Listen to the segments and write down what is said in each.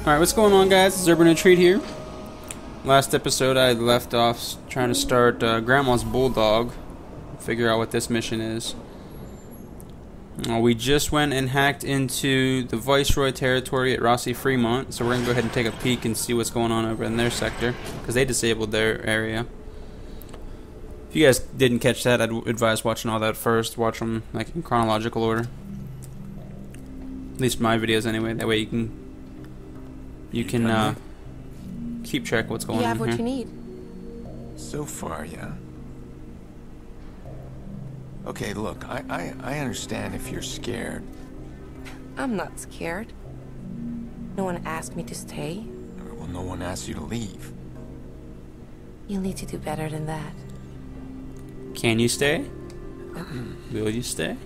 Alright, what's going on, guys? It's Urban Retreat here. Last episode I left off trying to start Grandma's Bulldog. Figure out what this mission is. We just went and hacked into the Viceroy territory at Rossi Fremont, so we're going to go ahead and take a peek and see what's going on over in their sector, because they disabled their area. If you guys didn't catch that, I'd advise watching all that first. Watch them like in chronological order. At least my videos anyway, that way you can keep track of what's going on. You have what you need. So far, yeah. Okay, look, I understand if you're scared. I'm not scared. No one asked me to stay. Well, no one asked you to leave. You'll need to do better than that. Can you stay? Will you stay?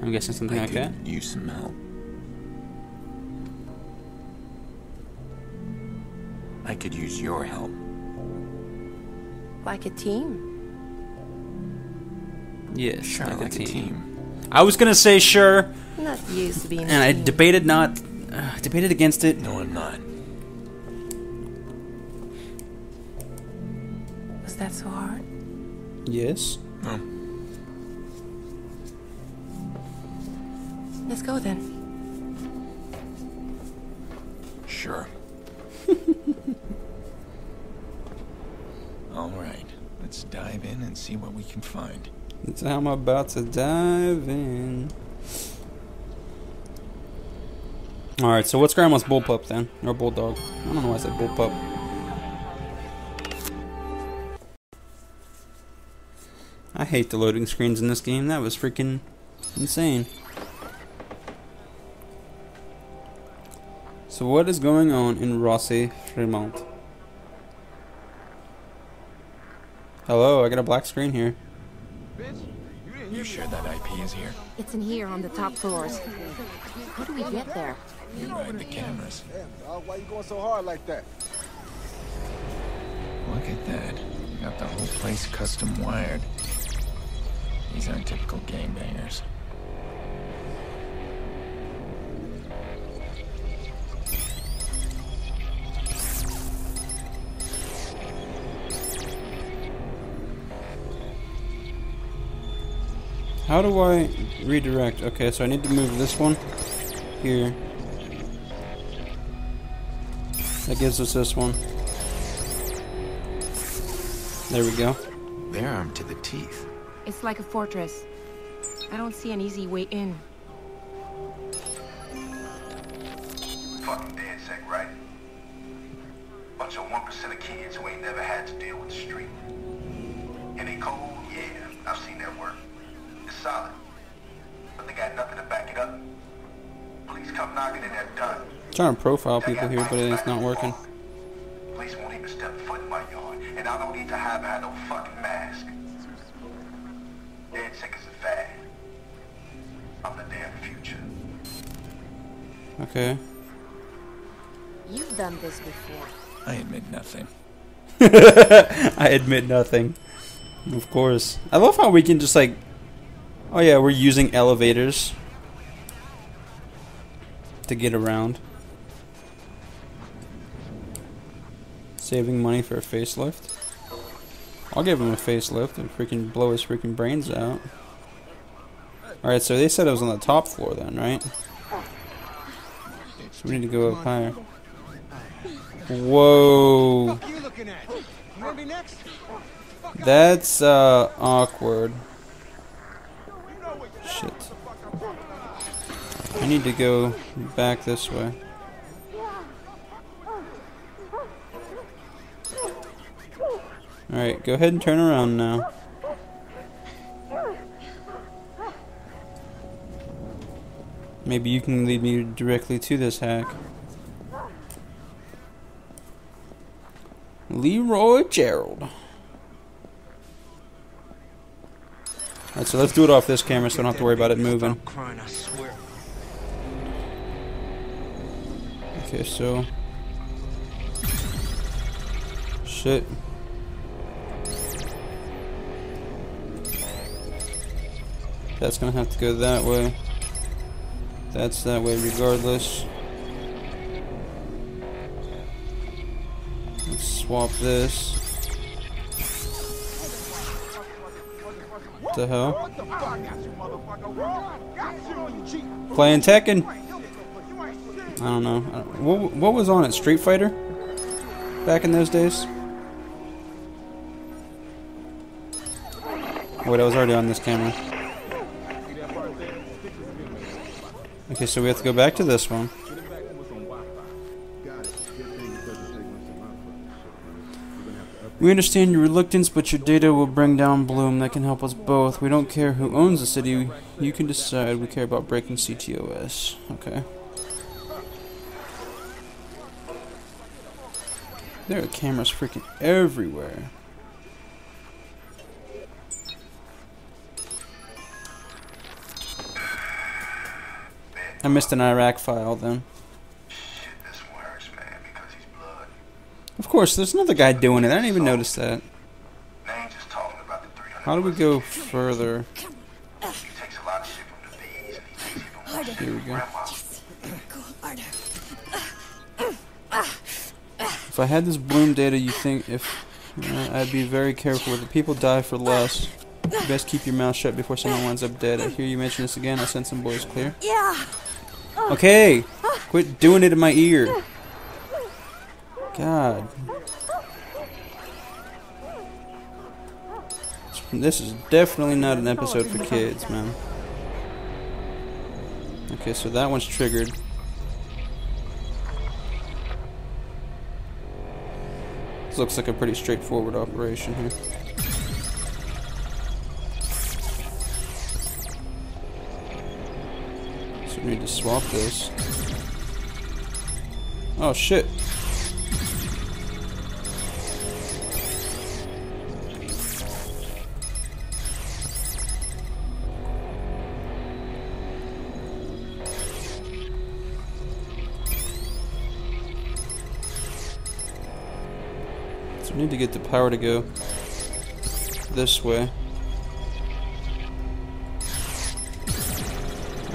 I'm guessing something like that. I could use some help. I could use your help. Like a team? Yes, sure, like a team. I was gonna say sure. Not used to being. And I debated debated against it. No, I'm not. Was that so hard? Yes. No. Let's go then. Sure. Alright, let's dive in and see what we can find. I'm about to dive in. Alright, so what's Grandma's bullpup then? Or bulldog? I don't know why I said bullpup. I hate the loading screens in this game. That was freaking insane. So what is going on in Rossi Fremont? Hello, I got a black screen here. You sure that IP is here? It's in here on the top floors. How do we get there? You ride the cameras. Why you going so hard like that? Look at that. You got the whole place custom wired. These aren't typical gangbangers. How do I redirect? Okay, so I need to move this one here. That gives us this one. There we go. They're armed to the teeth. It's like a fortress. I don't see an easy way in. Fucking dead sick, right? Bunch of 1% of kids who ain't never had to deal with the street. And they cold, yeah, I've seen that work. Solid, but they got nothing to back it up. Please come knocking and have done. I'm trying to profile people here, but it's not working. Police won't even step foot in my yard, and I don't need to have had no fucking mask. Dead sick as a fad. I'm the damn future. Okay. You've done this before. I admit nothing. I admit nothing. Of course. I love how we can just like. Oh yeah, we're using elevators to get around. Saving money for a facelift. I'll give him a facelift and freaking blow his freaking brains out. Alright, so they said it was on the top floor then, right? So we need to go up higher. Whoa. That's awkward. Shit. I need to go back this way. Alright, go ahead and turn around now. Maybe you can lead me directly to this hack. Leroy Gerald. Alright, so let's do it off this camera so I don't have to worry about it moving. Okay, so... Shit. That's gonna have to go that way. That's that way regardless. Let's swap this. What the hell? Playing Tekken? I don't know. What was on it? Street Fighter? Back in those days? Oh, wait, I was already on this camera. Okay, so we have to go back to this one. We understand your reluctance, but your data will bring down Bloom. That can help us both. We don't care who owns the city. You can decide. We care about breaking CTOS. Okay. There are cameras freaking everywhere. I missed an Iraq file then. Of course, there's another guy doing it. I didn't even notice that. How do we go further? Here we go. If I had this Bloom data, you think if I'd be very careful. The people die for less. You best keep your mouth shut before someone winds up dead. I hear you mention this again. I sent some boys clear. Yeah. Okay. Quit doing it in my ear. God. This is definitely not an episode for kids, man. Okay, so that one's triggered. This looks like a pretty straightforward operation here. So we need to swap this. Oh, shit. I need to get the power to go this way.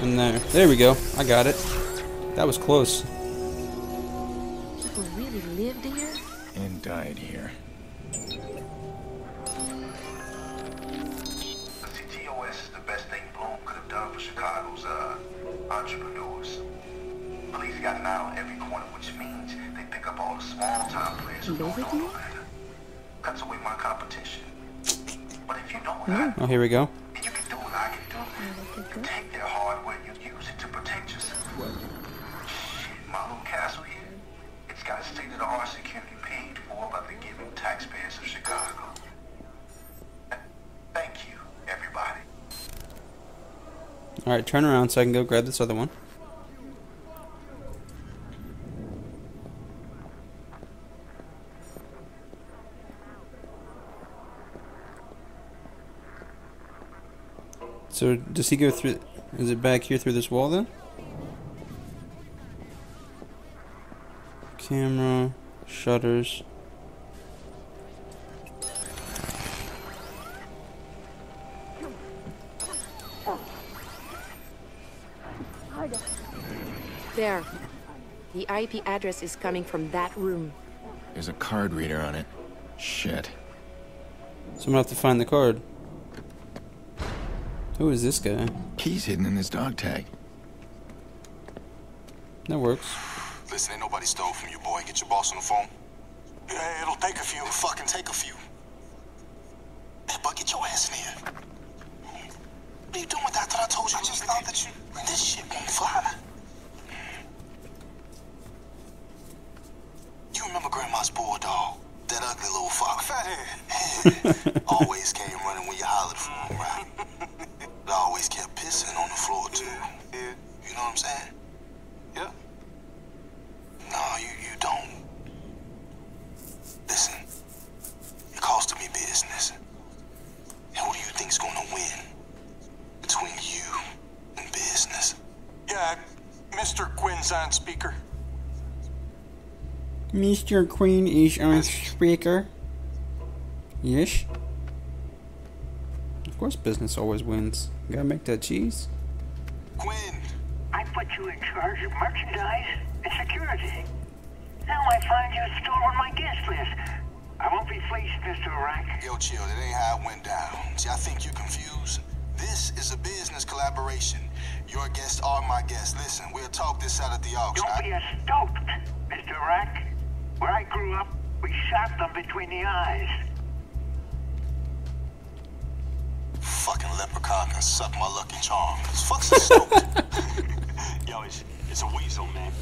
And there. There we go. I got it. That was close. People really lived here? And died here. The CTOS is the best thing Bloom could have done for Chicago's entrepreneurs. Police got an eye on every corner, which means they pick up all the small time players who don't know. Cuts away my competition. But if you know what I do, oh, here we go. And you can do what I can do. You take their hardware and you use it to protect yourself. Shit, my little castle here. It's got state-of-the-art security paid for by the giving taxpayers of Chicago. Thank you, everybody. Alright, turn around so I can go grab this other one. So does he go through, is it back here through this wall then? Camera, shutters. There. The IP address is coming from that room. There's a card reader on it. Shit. So I'm gonna have to find the card. Who is this guy? Key's hidden in his dog tag. That works. Listen, ain't nobody stole from you, boy. Get your boss on the phone. Yeah, it'll take a few. Fucking take a few. But get your ass in here. What are you doing with that? I told you. I just thought that you... This shit won't fly. You remember Grandma's Bulldog? That ugly little fuck. Fathead. Always came running when you hollered for him, right? I always kept pissing on the floor too. Yeah. You know what I'm saying? Yeah. No, you don't. Listen, it costed me business. And who do you think's gonna win between you and business? Yeah, Mr. Quinn's on speaker. Mr. Quinn is on speaker. Yes. Of course, business always wins. You gotta make that cheese. Quinn! I put you in charge of merchandise and security. Now I find you a store on my guest list. I won't be fleeced, Mr. Rack. Yo, chill. That ain't how it went down. See, I think you're confused. This is a business collaboration. Your guests are my guests. Listen, we'll talk this out at the auction. Don't be a stoke, Mr. Rack. Where I grew up, we shot them between the eyes. Fucking leprechaun can suck my lucky charm. This fuck's a stoke. Yo, it's a weasel, man.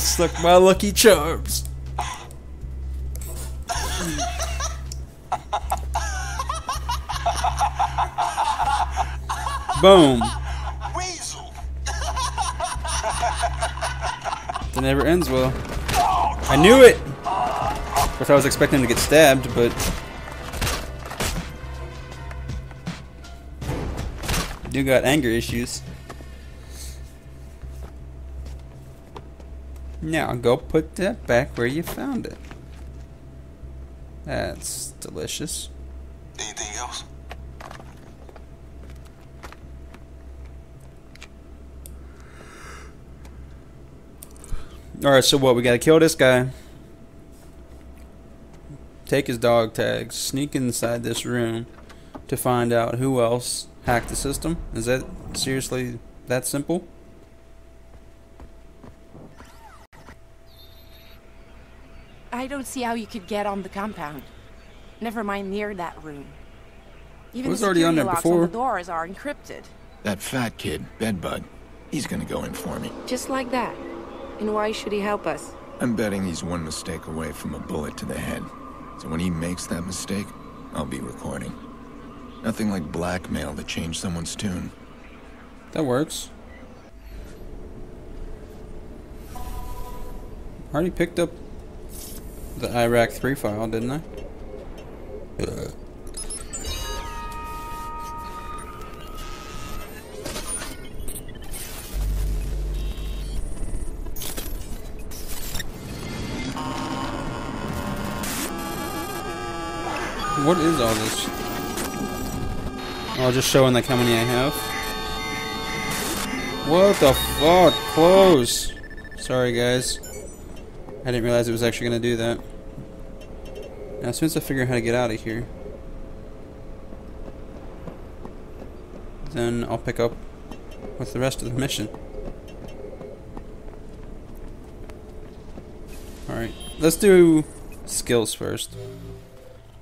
Suck my lucky charms. Boom. Weasel. That never ends well. I knew it! Of course I was expecting to get stabbed, but... Dude got anger issues. Now go put that back where you found it. That's delicious. Anything else? Alright, so what? We gotta kill this guy. Take his dog tags. Sneak inside this room to find out who else hacked the system. Is that seriously that simple? I don't see how you could get on the compound. Never mind near that room. Even the security locks on the doors are encrypted. That fat kid, Bedbug, he's gonna go in for me. Just like that. And why should he help us? I'm betting he's one mistake away from a bullet to the head. So when he makes that mistake, I'll be recording. Nothing like blackmail to change someone's tune. That works. I already picked up the Iraq 3 file, didn't I? Ugh. What is all this? Oh, just showing like how many I have. What the fuck? Close! Sorry guys. I didn't realize it was actually gonna do that. Now as soon as I figure out how to get out of here, then I'll pick up with the rest of the mission. Alright, let's do skills first.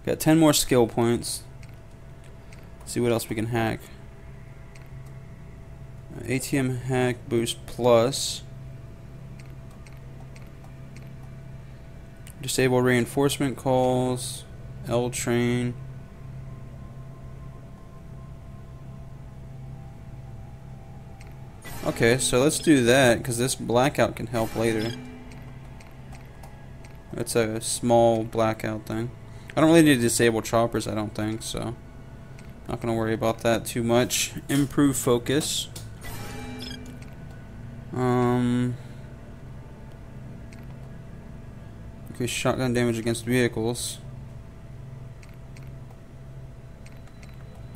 Got 10 more skill points. Let's see what else we can hack. ATM hack boost plus. Disable reinforcement calls. L train. Okay, so let's do that because this blackout can help later. That's a small blackout thing. I don't really need to disable choppers, I don't think, so not gonna worry about that too much. Improve focus. Increase shotgun damage against vehicles.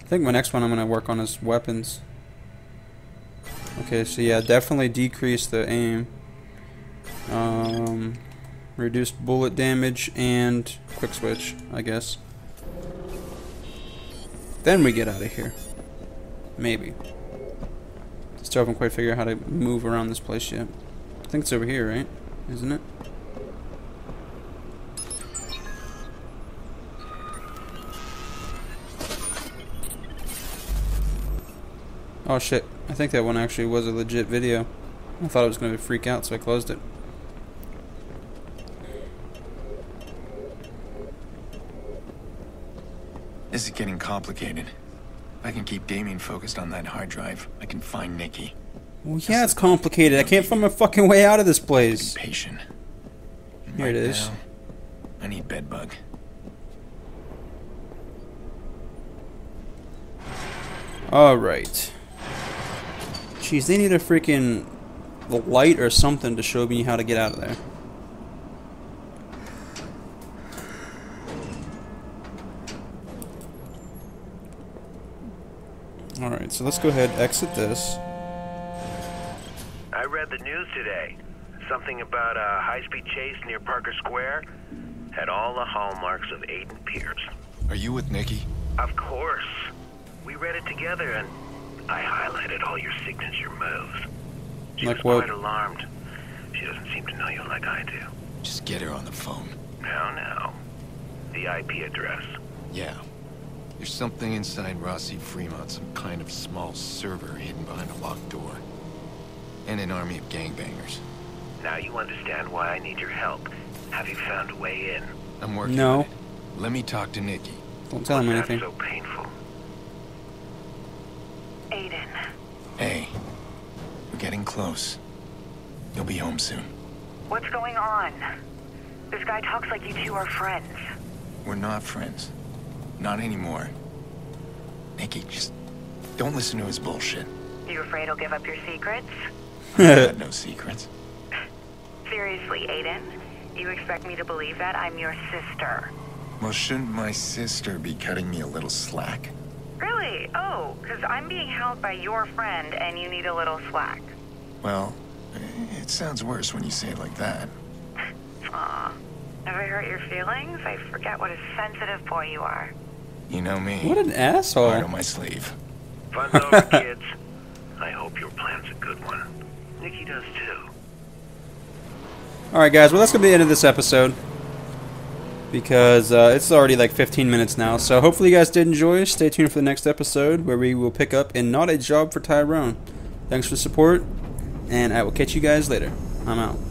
I think my next one I'm gonna work on is weapons. Okay, so yeah, definitely decrease the aim. Reduced bullet damage and quick switch, I guess. Then we get out of here. Maybe. Still haven't quite figured out how to move around this place yet. I think it's over here, right? Isn't it? Oh shit. I think that one actually was a legit video. I thought it was going to freak out, so I closed it. This is getting complicated. If I can keep Damien focused on that hard drive, I can find Nikki. Well, yeah, it's complicated. I can't find my fucking way out of this place. Patient. Here it is. I need Bedbug. Alright. Jeez, they need a freaking light or something to show me how to get out of there. Alright, so let's go ahead and exit this. I read the news today. Something about a high-speed chase near Parker Square. Had all the hallmarks of Aiden Pierce. Are you with Nikki? Of course. We read it together and I highlighted all your signature moves. She was quite alarmed. She doesn't seem to know you like I do. Just get her on the phone. No, no. The IP address. Yeah. There's something inside Rossi Fremont, some kind of small server hidden behind a locked door. And an army of gangbangers. Now you understand why I need your help. Have you found a way in? I'm working on it. Let me talk to Nikki. Don't tell him anything. That's so painful. Aiden. Hey. We're getting close. You'll be home soon. What's going on? This guy talks like you two are friends. We're not friends. Not anymore. Nikki, just don't listen to his bullshit. You afraid he'll give up your secrets? I have no secrets. Seriously, Aiden? You expect me to believe that? I'm your sister. Well, shouldn't my sister be cutting me a little slack? Really? Oh, because I'm being held by your friend and you need a little slack. Well, it sounds worse when you say it like that. Aw. Never hurt your feelings? I forget what a sensitive boy you are. You know me. What an asshole. Heart on my sleeve. Fun's over, kids. I hope your plan's a good one. Nikki does too. Alright guys, well that's going to be the end of this episode. Because it's already like 15 minutes now. So hopefully you guys did enjoy. Stay tuned for the next episode where we will pick up in Not a Job for Tyrone. Thanks for the support. And I will catch you guys later. I'm out.